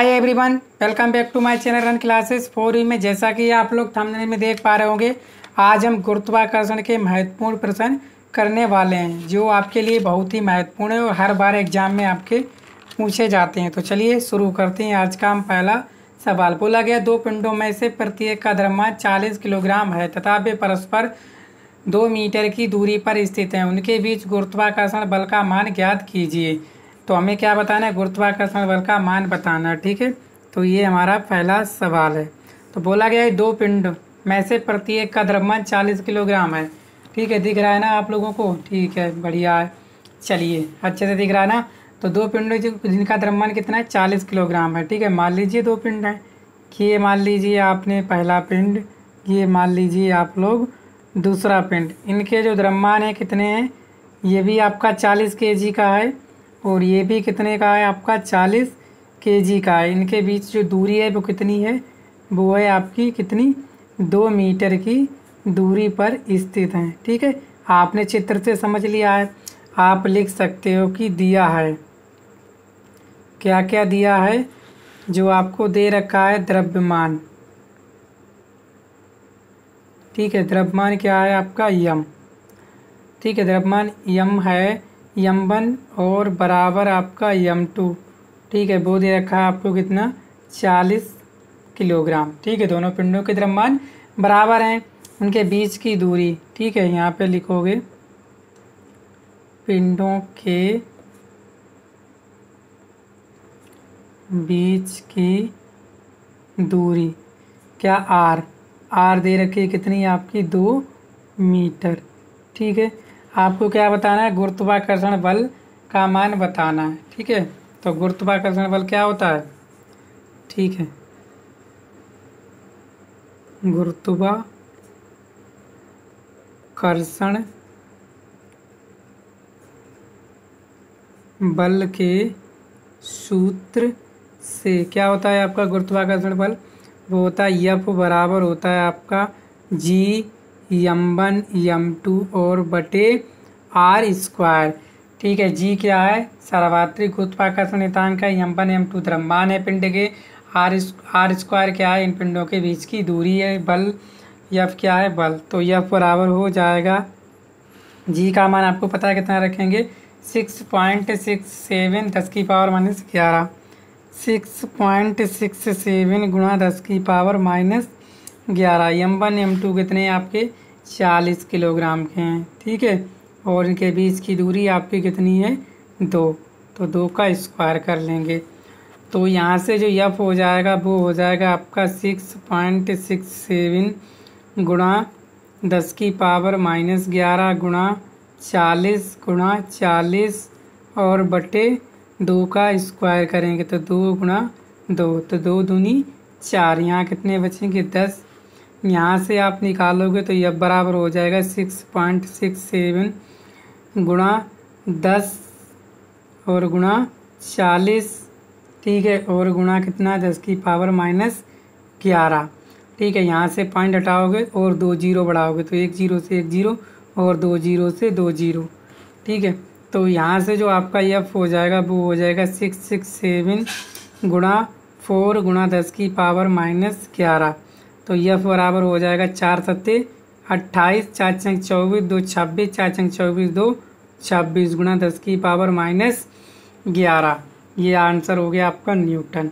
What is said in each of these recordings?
Hi everyone, welcome back to my channel run classes 4U में। जैसा कि आप लोग थंबनेल में देख पा रहे होंगे, आज हम गुरुत्वाकर्षण के महत्वपूर्ण प्रश्न करने वाले हैं जो आपके लिए बहुत ही महत्वपूर्ण है और हर बार एग्जाम में आपके पूछे जाते हैं। तो चलिए शुरू करते हैं। आज का हम पहला सवाल बोला गया, दो पिंडों में से प्रत्येक का द्रव्यमान 40 किलोग्राम है तथा वे परस्पर 2 मीटर की दूरी पर स्थित हैं, उनके बीच गुरुत्वाकर्षण बल का मान ज्ञात कीजिए। तो हमें क्या बताना है? गुरुत्वाकर्षण बल का मान बताना है, ठीक है। तो ये हमारा पहला सवाल है। तो बोला गया है दो पिंड में से प्रत्येक का द्रव्यमान 40 किलोग्राम है, ठीक है। दिख रहा है ना आप लोगों को? ठीक है, बढ़िया है। चलिए, अच्छे से दिख रहा है ना। तो दो पिंड जिनका द्रव्यमान कितना है? 40 किलोग्राम है, ठीक है। मान लीजिए दो पिंड हैं, ये मान लीजिए आपने पहला पिंड, ये मान लीजिए आप लोग दूसरा पिंड। इनके जो द्रव्यमान है कितने हैं? ये भी आपका 40 kg का है और ये भी कितने का है? आपका 40 kg का है। इनके बीच जो दूरी है वो कितनी है? वो है आपकी कितनी? 2 मीटर की दूरी पर स्थित हैं, ठीक है। आपने चित्र से समझ लिया है। आप लिख सकते हो कि दिया है, क्या क्या दिया है जो आपको दे रखा है? द्रव्यमान, ठीक है। द्रव्यमान क्या है आपका? यम, ठीक है। द्रव्यमान यम है, यम1 और बराबर आपका यम2, ठीक है। वो दे रखा है आपको कितना? 40 किलोग्राम, ठीक है। दोनों पिंडों के द्रव्यमान बराबर हैं, उनके बीच की दूरी, ठीक है। यहाँ पे लिखोगे पिंडों के बीच की दूरी, क्या आर? आर दे रखी है कितनी? आपकी 2 मीटर, ठीक है। आपको क्या बताना है? गुरुत्वाकर्षण बल का मान बताना है, ठीक है। तो गुरुत्वाकर्षण बल क्या होता है? ठीक है, गुरुत्वाकर्षण बल के सूत्र से क्या होता है आपका? गुरुत्वाकर्षण बल वो होता है यफ बराबर होता है आपका जी यम1 यम2 और बटे आर स्क्वायर, ठीक है। जी क्या है? सार्वत्रिक गुरुत्वाकर्षण नियतांक है। यम1 यम2 द्रव्यमान है पिंड के, आर स्क्वायर क्या है? इन पिंडों के बीच की दूरी है। बल यफ क्या है? बल। तो यफ बराबर हो जाएगा, जी का मान आपको पता है कितना रखेंगे? 6.67 10 की पावर -11, 6.67 गुणा 10 की पावर -11। यम1 यम2 कितने हैं आपके? 40 किलोग्राम के हैं, ठीक है। और इनके बीच की दूरी आपकी कितनी है? 2, तो 2 का स्क्वायर कर लेंगे। तो यहाँ से जो यफ हो जाएगा वो हो जाएगा आपका 6.67 गुणा 10 की पावर -11 गुणा 40 गुणा 40 और बटे 2 का स्क्वायर करेंगे तो 2 गुणा 2, तो 2 दूनी 4। यहाँ कितने बचेंगे? 10। यहाँ से आप निकालोगे तो यह बराबर हो जाएगा 6.67 गुणा 10 और गुणा 40, ठीक है। और गुणा कितना? 10 की पावर -11, ठीक है। यहाँ से पॉइंट हटाओगे और 2 जीरो बढ़ाओगे तो 1 जीरो से 1 जीरो और 2 जीरो से 2 जीरो, ठीक है। तो यहाँ से जो आपका यफ हो जाएगा वो हो जाएगा 6.67 गुणा 4 गुणा 10 की पावर -11। तो यफ बराबर हो जाएगा 4 सत्ते 28, 4 चंग 24, 2 26, 4 चंग 24, 2 26 गुणा 10 की पावर -11। ये आंसर हो गया आपका न्यूटन,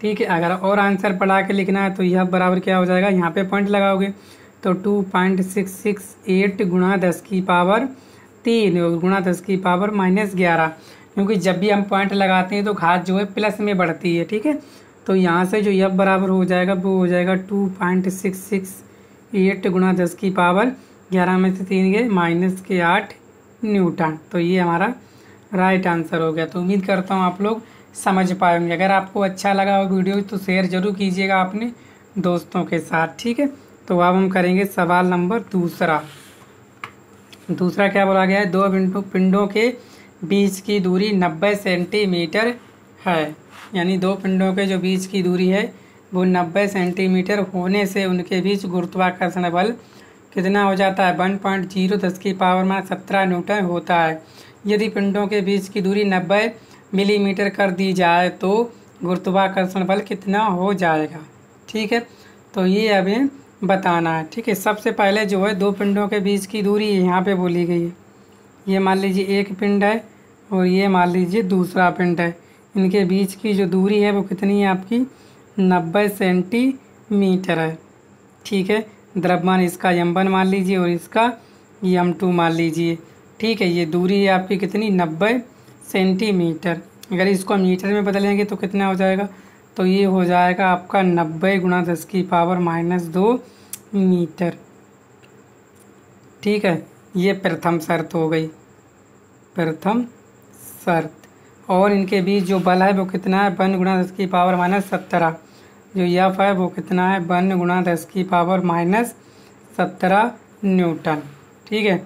ठीक है। अगर और आंसर पढ़ा के लिखना है तो यह बराबर क्या हो जाएगा? यहाँ पे पॉइंट लगाओगे तो 2.668 गुणा 10 की पावर 3 और गुणा 10 की पावर -11, क्योंकि जब भी हम पॉइंट लगाते हैं तो घात जो है प्लस में बढ़ती है, ठीक है। तो यहाँ से जो यह बराबर हो जाएगा वो हो जाएगा 2.668 गुणा 10 की पावर 11 में से 3 गए -8 न्यूटन। तो ये हमारा राइट आंसर हो गया। तो उम्मीद करता हूँ आप लोग समझ पाए होंगे। अगर आपको अच्छा लगा हो वीडियो तो शेयर ज़रूर कीजिएगा अपने दोस्तों के साथ, ठीक है। तो अब हम करेंगे सवाल नंबर दूसरा। क्या बोला गया है? दो पिंडों के बीच की दूरी 90 सेंटीमीटर है, यानी दो पिंडों के जो बीच की दूरी है वो 90 सेंटीमीटर होने से उनके बीच गुरुत्वाकर्षण बल कितना हो जाता है? 1.0 10 की पावर -17 न्यूटन होता है। यदि पिंडों के बीच की दूरी 90 मिलीमीटर कर दी जाए तो गुरुत्वाकर्षण बल कितना हो जाएगा। ठीक है, तो ये हमें बताना है। ठीक है, सबसे पहले जो है दो पिंडों के बीच की दूरी यहाँ पे बोली गई है। ये मान लीजिए एक पिंड है और ये मान लीजिए दूसरा पिंड है, इनके बीच की जो दूरी है वो कितनी है आपकी 90 सेंटीमीटर है। ठीक है, द्रव्यमान इसका m1 मान लीजिए और इसका m2 मान लीजिए। ठीक है, ये दूरी है आपकी कितनी 90 सेंटीमीटर। अगर इसको मीटर में बदलेंगे तो कितना हो जाएगा, तो ये हो जाएगा आपका 90 × 10⁻² मीटर। ठीक है, ये प्रथम शर्त हो गई, प्रथम शर्त। और इनके बीच जो बल है वो कितना है 1 × 10⁻¹७। जो यफ है वो कितना है 1 × 10⁻¹७ न्यूटन। ठीक है,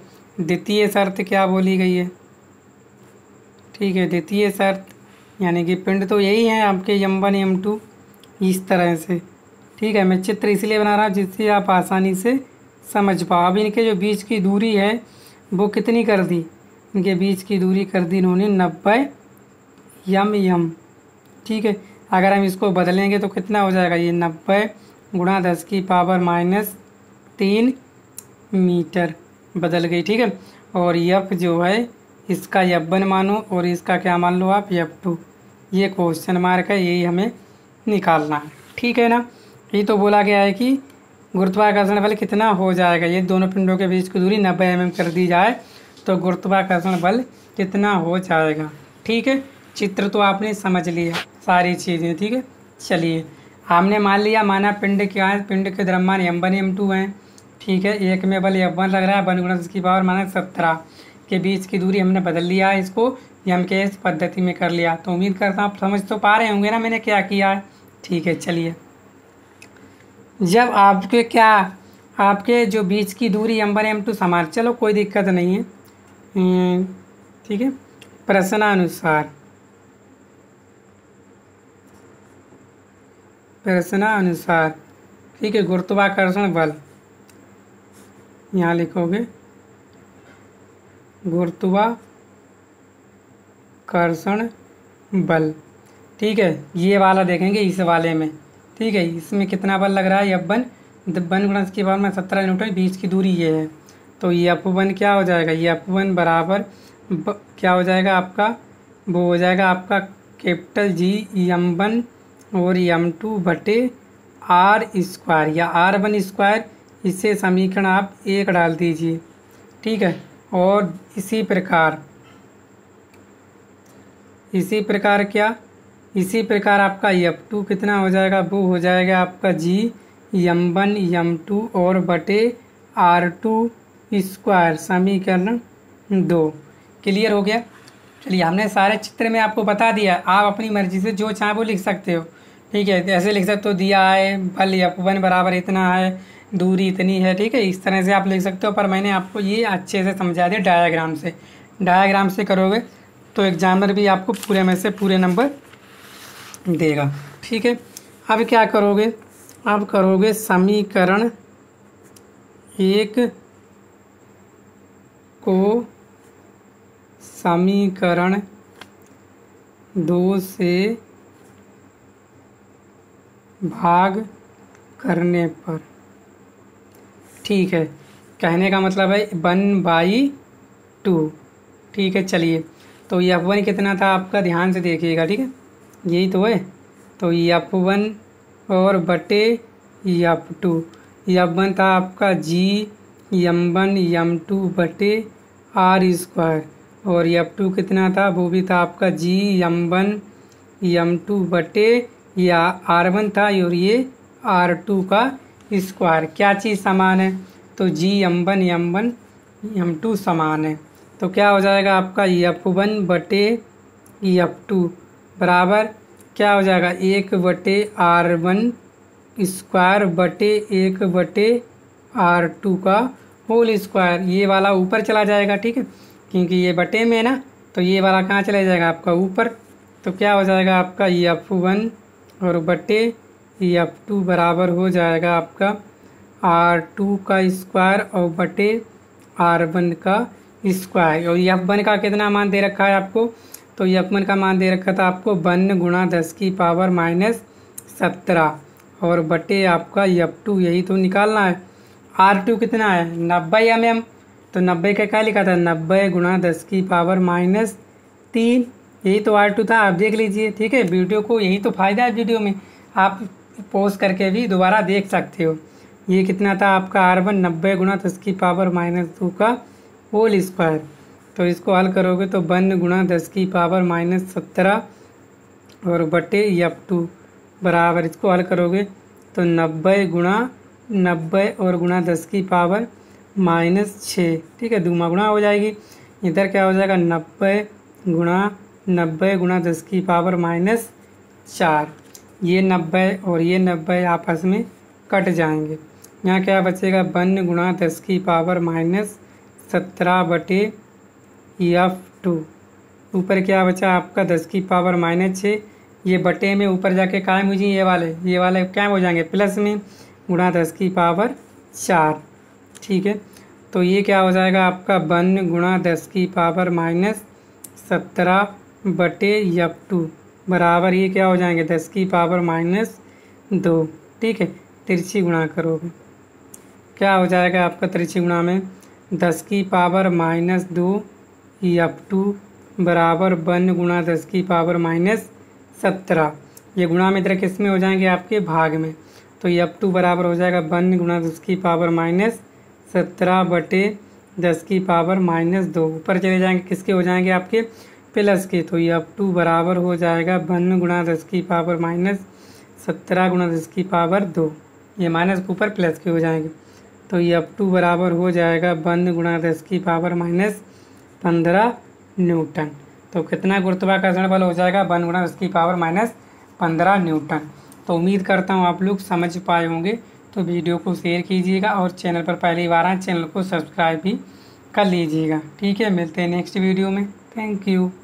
द्वितीय शर्त क्या बोली गई है। ठीक है, द्वितीय शर्त यानी कि पिंड तो यही है आपके m1 m2 इस तरह से। ठीक है, मैं चित्र इसलिए बना रहा हूँ जिससे आप आसानी से समझ पाओ। अब इनके जो बीच की दूरी है वो कितनी कर दी, इनके बीच की दूरी कर दी इन्होंने 90 mm। ठीक है, अगर हम इसको बदलेंगे तो कितना हो जाएगा, ये 90 × 10⁻³ मीटर बदल गई। ठीक है, और यफ जो है इसका यब्बन मानो और इसका क्या मान लो आप यफ2। ये क्वेश्चन मार्क है, यही हमें निकालना है। ठीक है ना, ये तो बोला गया है कि गुरुत्वाकर्षण बल कितना हो जाएगा, ये दोनों पिंडों के बीच की दूरी 90 mm कर दी जाए तो गुरुत्वाकर्षण बल कितना हो जाएगा। ठीक है, चित्र तो आपने समझ लिया सारी चीज़ें। ठीक है, चलिए हमने मान लिया, माना पिंड क्या है, पिंड के द्रव्यमान m1 m2 हैं। ठीक है, एक में बल m1 लग रहा है 1 × 10⁻¹७ के बीच की दूरी हमने बदल लिया है, इसको यम के इस पद्धति में कर लिया। तो उम्मीद करता हूँ आप समझ तो पा रहे होंगे ना मैंने क्या किया है। ठीक है, चलिए जब आपके क्या आपके जो बीच की दूरी m1 m2 समान, चलो कोई दिक्कत नहीं है। ठीक है, प्रश्नानुसार ठीक है, गुरुत्वाकर्षण बल यहाँ लिखोगे गुरुत्वाकर्षण बल। ठीक है, ये वाला देखेंगे इस वाले में। ठीक है, इसमें कितना बल लग रहा है f1 × 10⁻¹७ न्यूटन, बीच की दूरी ये है। तो ये f1 क्या हो जाएगा, ये f1 बराबर क्या हो जाएगा आपका, वो हो जाएगा आपका कैपिटल G m1 और m2/r² या r1²। इससे समीकरण आप 1 डाल दीजिए। ठीक है, और इसी प्रकार क्या, इसी प्रकार आपका f2 कितना हो जाएगा, वो हो जाएगा आपका G m1 m2 और /r², समीकरण 2। क्लियर हो गया। चलिए हमने सारे चित्र में आपको बता दिया, आप अपनी मर्जी से जो चाहे वो लिख सकते हो। ठीक है, ऐसे लिख सकते हो दिया है बल f1 बराबर इतना है, दूरी इतनी है। ठीक है, इस तरह से आप लिख सकते हो, पर मैंने आपको ये अच्छे से समझा दिया डायग्राम से। डायग्राम से करोगे तो एग्जामिनर भी आपको पूरे में से पूरे नंबर देगा। ठीक है, अब क्या करोगे, अब करोगे समीकरण 1 को समीकरण 2 से भाग करने पर। ठीक है, कहने का मतलब है 1/2। ठीक है, चलिए तो ये f1 कितना था आपका, ध्यान से देखिएगा। ठीक है, यही तो है, तो ये f1 और बटे f2, f1 था आपका G m1 m2 बटे r² और f2 कितना था, वो भी था आपका G m1 m2 बटे या r1 था और ये r² क्या चीज़ समान है, तो G m1 m2 समान है। तो क्या हो जाएगा आपका f1 बटे f2 बराबर क्या हो जाएगा 1 बटे r1² बटे 1 बटे r² होल स्क्वायर। ये वाला ऊपर चला जाएगा। ठीक है, क्योंकि ये बटे में है ना, तो ये वाला कहाँ चला जाएगा आपका ऊपर। तो क्या हो जाएगा आपका f1 और बटे f2 बराबर हो जाएगा आपका r² और बटे r1² और f1 का कितना मान दे रखा है आपको, तो तो यकमन का मान दे रखा था आपको 1 × 10⁻¹७ और बटे आपका F2, यही तो निकालना है। R2 कितना है 90 mm, तो 90 का क्या लिखा था 90 × 10⁻³ यही तो R2 था। आप देख लीजिए ठीक है वीडियो को, यही तो फ़ायदा है वीडियो में, आप पोस्ट करके भी दोबारा देख सकते हो। ये कितना था आपका R1 90 × 10⁻² का होल स्क्वायर। तो इसको हल करोगे तो 1 × 10⁻¹७ और बटे F2 बराबर, इसको हल करोगे तो 90 और × 10⁻⁻6, ठीक है दूमा गुणा हो जाएगी। इधर क्या हो जाएगा 90 × 10⁻⁴, ये 90 और ये 90 आपस में कट जाएंगे। यहाँ क्या बचेगा 1 × 10⁻¹७ बटे F2, ऊपर क्या बचा आपका 10⁻¹⁶, ये बटे में ऊपर जाके कायम हो जाएंगे, ये वाले कायम हो जाएंगे प्लस में × 10⁻⁴, ठीक है। तो ये क्या हो जाएगा आपका 1 × 10⁻¹७ बटे F2 बराबर, ये क्या हो जाएंगे 10⁻−2, ठीक है। तिरछी गुणा करोगे क्या हो जाएगा आपका, तिरछी गुणा में 10⁻−2 F2 बराबर 1 × 10⁻¹७, ये गुणा में इधर किस में हो जाएंगे आपके भाग में, तो F2 बराबर हो जाएगा 1 × 10⁻¹७ बटे 10⁻−2, ऊपर चले जाएंगे किसके हो जाएंगे आपके प्लस के, तो F2 बराबर हो जाएगा 1 × 10⁻¹७ × 10⁻2, ये माइनस के ऊपर प्लस के हो जाएंगे, तो F2 बराबर हो जाएगा 1 × 10⁻¹५ न्यूटन। तो कितना गुरुत्वाकर्षण बल हो जाएगा 1 × 10⁻¹५ न्यूटन। तो उम्मीद करता हूँ आप लोग समझ पाए होंगे। तो वीडियो को शेयर कीजिएगा और चैनल पर पहली बार आए चैनल को सब्सक्राइब भी कर लीजिएगा, ठीक है। मिलते हैं नेक्स्ट वीडियो में, थैंक यू।